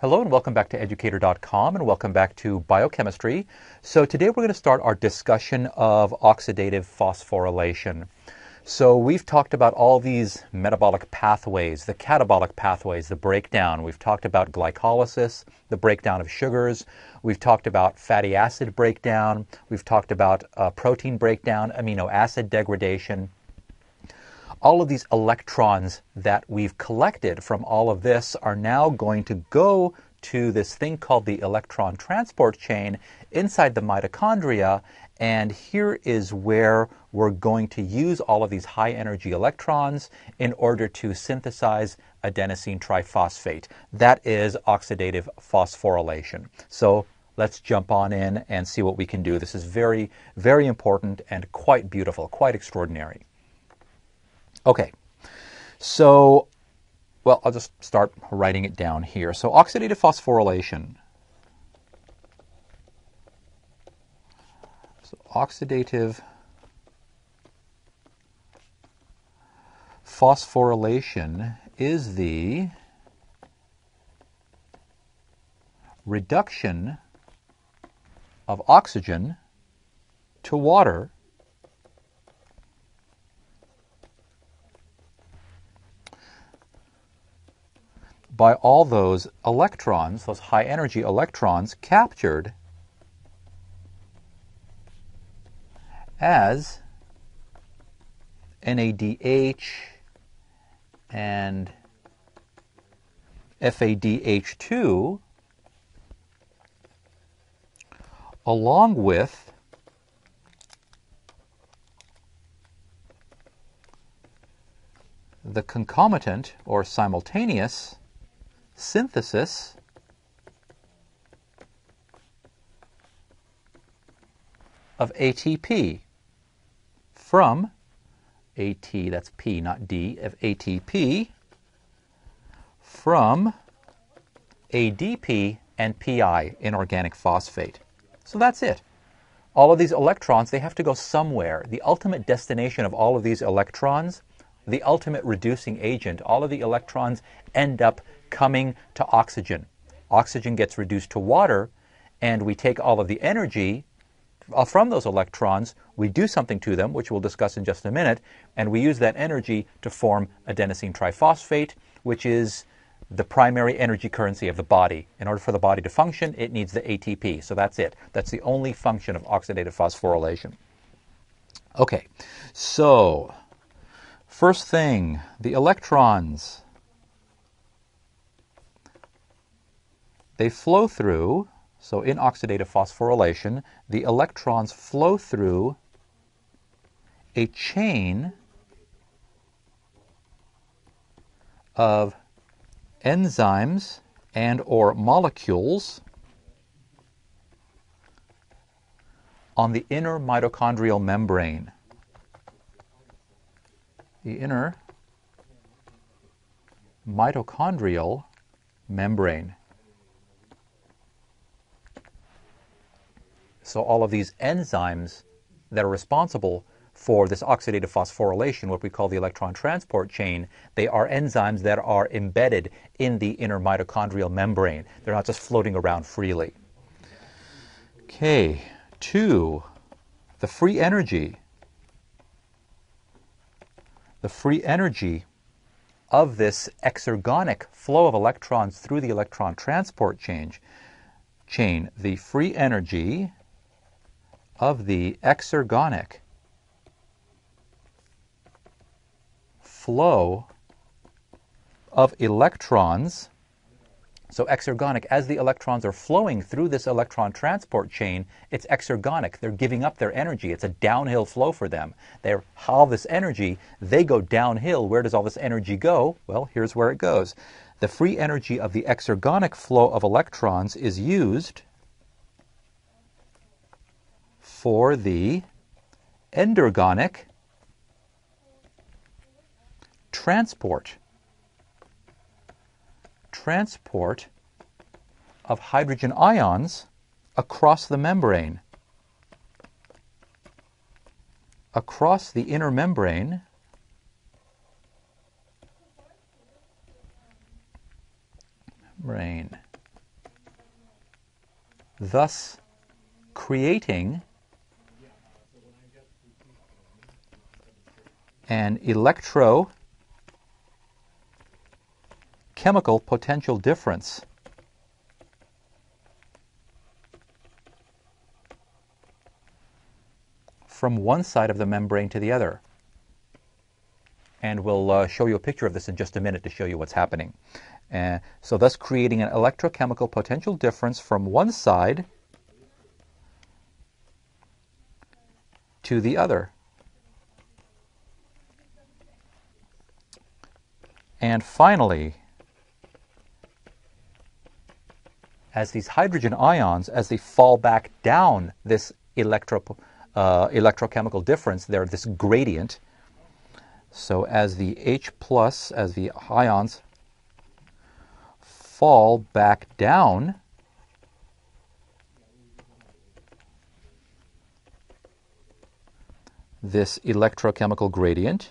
Hello and welcome back to Educator.com and welcome back to Biochemistry. So today we're going to start our discussion of oxidative phosphorylation. So we've talked about all these metabolic pathways, the catabolic pathways, the breakdown. We've talked about glycolysis, the breakdown of sugars. We've talked about fatty acid breakdown. We've talked about protein breakdown, amino acid degradation. All of these electrons that we've collected from all of this are now going to go to this thing called the electron transport chain inside the mitochondria, and here is where we're going to use all of these high energy electrons in order to synthesize adenosine triphosphate. That is oxidative phosphorylation. So let's jump on in and see what we can do. This is very, very important and quite beautiful, quite extraordinary. Okay, so, well, I'll just start writing it down here. So oxidative phosphorylation. So oxidative phosphorylation is the reduction of oxygen to water by all those electrons, those high energy electrons, captured as NADH and FADH2 along with the concomitant or simultaneous synthesis of ATP from AT, that's P, not D, of ATP from ADP and Pi, inorganic phosphate. So that's it. All of these electrons, they have to go somewhere. The ultimate destination of all of these electrons, the ultimate reducing agent, all of the electrons end up coming to oxygen. Oxygen gets reduced to water, and we take all of the energy from those electrons, we do something to them, which we'll discuss in just a minute, and we use that energy to form adenosine triphosphate, which is the primary energy currency of the body. In order for the body to function, it needs the ATP. So that's it. That's the only function of oxidative phosphorylation. Okay, so first thing, the electrons, they flow through, so in oxidative phosphorylation, the electrons flow through a chain of enzymes and or molecules on the inner mitochondrial membrane. The inner mitochondrial membrane. So all of these enzymes that are responsible for this oxidative phosphorylation, what we call the electron transport chain, they are enzymes that are embedded in the inner mitochondrial membrane. They're not just floating around freely. Okay, two, the free energy. The free energy of this exergonic flow of electrons through the electron transport chain, the free energy of the exergonic flow of electrons. So exergonic, as the electrons are flowing through this electron transport chain, it's exergonic. They're giving up their energy. It's a downhill flow for them. They have all this energy. They go downhill. Where does all this energy go? Well, here's where it goes. The free energy of the exergonic flow of electrons is used for the endergonic transport of hydrogen ions across the membrane, across the inner membrane, thus creating an electrochemical potential difference from one side of the membrane to the other. And we'll show you a picture of this in just a minute to show you what's happening. So thus creating an electrochemical potential difference from one side to the other. And finally, as these hydrogen ions, as they fall back down this electrochemical difference, they're this gradient. So as the H plus, as the ions fall back down, this electrochemical gradient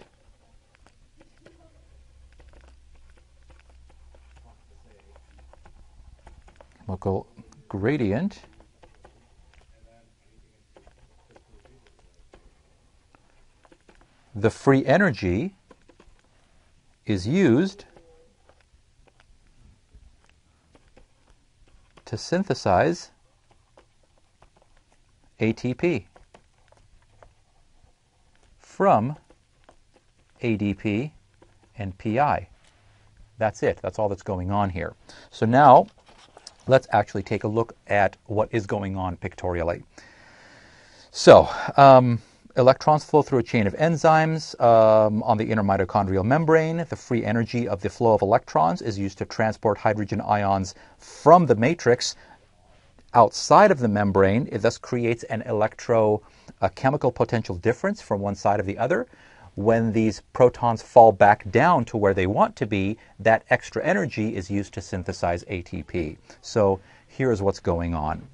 the free energy is used to synthesize ATP from ADP and Pi. That's it. That's all that's going on here. So now let's actually take a look at what is going on pictorially. So, electrons flow through a chain of enzymes on the inner mitochondrial membrane. The free energy of the flow of electrons is used to transport hydrogen ions from the matrix outside of the membrane. It thus creates an electrochemical potential difference from one side of the other. When these protons fall back down to where they want to be, that extra energy is used to synthesize ATP. So here's what's going on.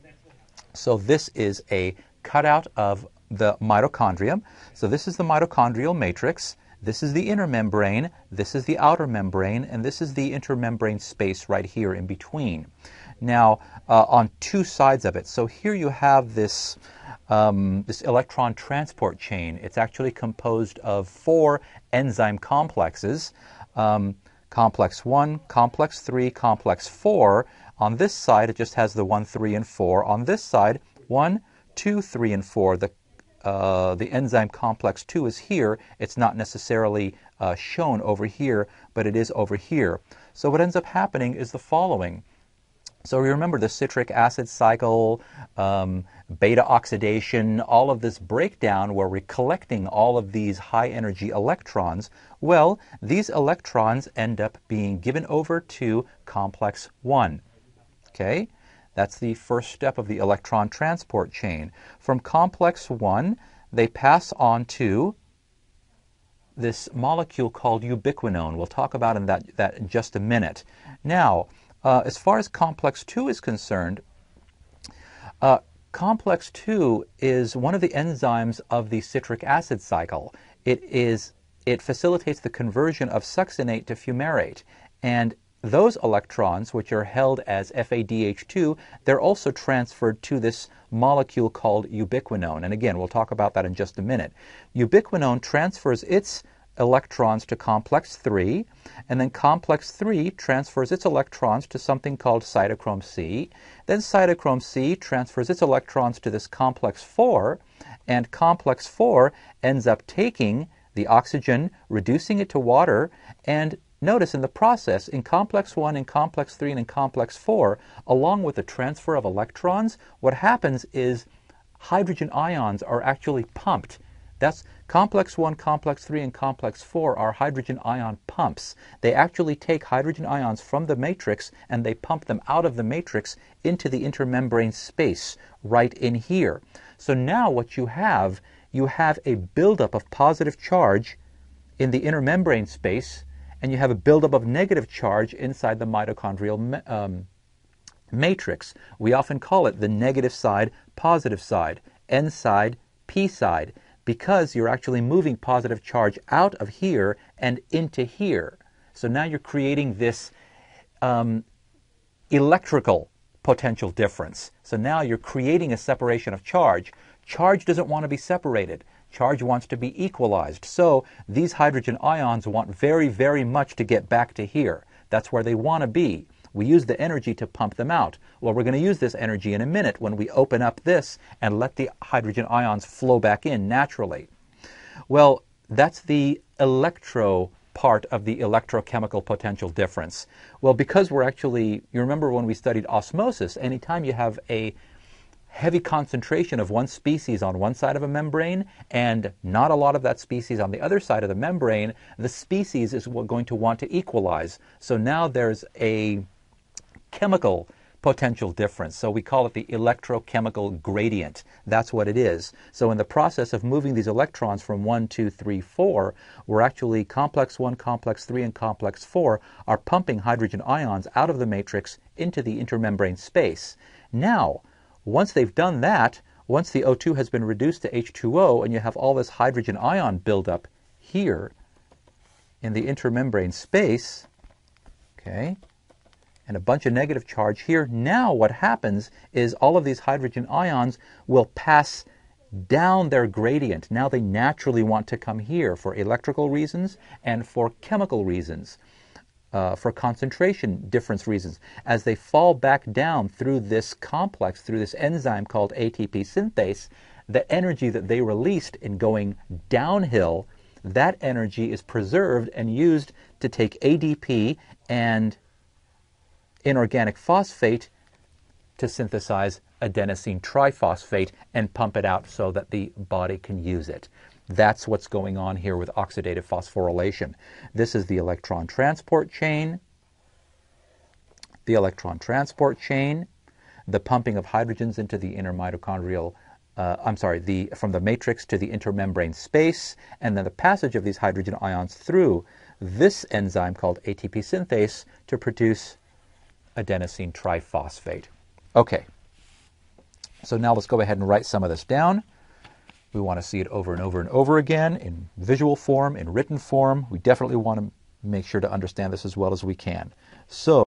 So this is a cutout of the mitochondrium. So this is the mitochondrial matrix. This is the inner membrane. This is the outer membrane. And this is the intermembrane space right here in between. Now, on two sides of it. So here you have this, this electron transport chain. It's actually composed of four enzyme complexes. Complex 1, complex 3, complex 4. On this side, it just has the 1, 3, and 4. On this side, 1, 2, 3, and 4. The enzyme complex 2 is here. It's not necessarily shown over here, but it is over here. So what ends up happening is the following. So you remember the citric acid cycle, beta oxidation, all of this breakdown where we're collecting all of these high-energy electrons. Well, these electrons end up being given over to complex 1. Okay? That's the first step of the electron transport chain. From complex 1, they pass on to this molecule called ubiquinone. We'll talk about that in just a minute. Now, as far as complex 2 is concerned, complex 2 is one of the enzymes of the citric acid cycle. It facilitates the conversion of succinate to fumarate, and those electrons, which are held as FADH2, they're also transferred to this molecule called ubiquinone. And again, we'll talk about that in just a minute. Ubiquinone transfers its electrons to complex 3, and then complex 3 transfers its electrons to something called cytochrome C. Then cytochrome C transfers its electrons to this complex 4, and complex 4 ends up taking the oxygen, reducing it to water, and notice in the process, in complex 1, in complex 3, and in complex 4, along with the transfer of electrons, what happens is hydrogen ions are actually pumped. That's complex 1, complex 3, and complex 4 are hydrogen ion pumps. They actually take hydrogen ions from the matrix and they pump them out of the matrix into the intermembrane space right in here. So now what you have a buildup of positive charge in the intermembrane space, and you have a buildup of negative charge inside the mitochondrial matrix. We often call it the negative side, positive side, N side, P side, because you're actually moving positive charge out of here and into here. So now you're creating this electrical potential difference. So now you're creating a separation of charge. Charge doesn't want to be separated. Charge wants to be equalized. So these hydrogen ions want very, very much to get back to here. That's where they want to be. We use the energy to pump them out. Well, we're going to use this energy in a minute when we open up this and let the hydrogen ions flow back in naturally. Well, that's the electro part of the electrochemical potential difference. Well, because we're actually, you remember when we studied osmosis, anytime you have a heavy concentration of one species on one side of a membrane and not a lot of that species on the other side of the membrane, the species is going to want to equalize. So now there's a chemical potential difference. So we call it the electrochemical gradient. That's what it is. So in the process of moving these electrons from 1, 2, 3, 4, we're actually complex 1, complex 3, and complex 4 are pumping hydrogen ions out of the matrix into the intermembrane space. Now, once they've done that, once the O2 has been reduced to H2O and you have all this hydrogen ion buildup here in the intermembrane space, okay, and a bunch of negative charge here, now what happens is all of these hydrogen ions will pass down their gradient. Now they naturally want to come here for electrical reasons and for chemical reasons. For concentration difference reasons, as they fall back down through this complex, through this enzyme called ATP synthase, the energy that they released in going downhill, that energy is preserved and used to take ADP and inorganic phosphate to synthesize adenosine triphosphate and pump it out so that the body can use it. That's what's going on here with oxidative phosphorylation. This is the electron transport chain, the pumping of hydrogens into the inner mitochondrial, from the matrix to the intermembrane space, and then the passage of these hydrogen ions through this enzyme called ATP synthase to produce adenosine triphosphate. Okay, so now let's go ahead and write some of this down. We want to see it over and over and over again in visual form, in written form. We definitely want to make sure to understand this as well as we can. So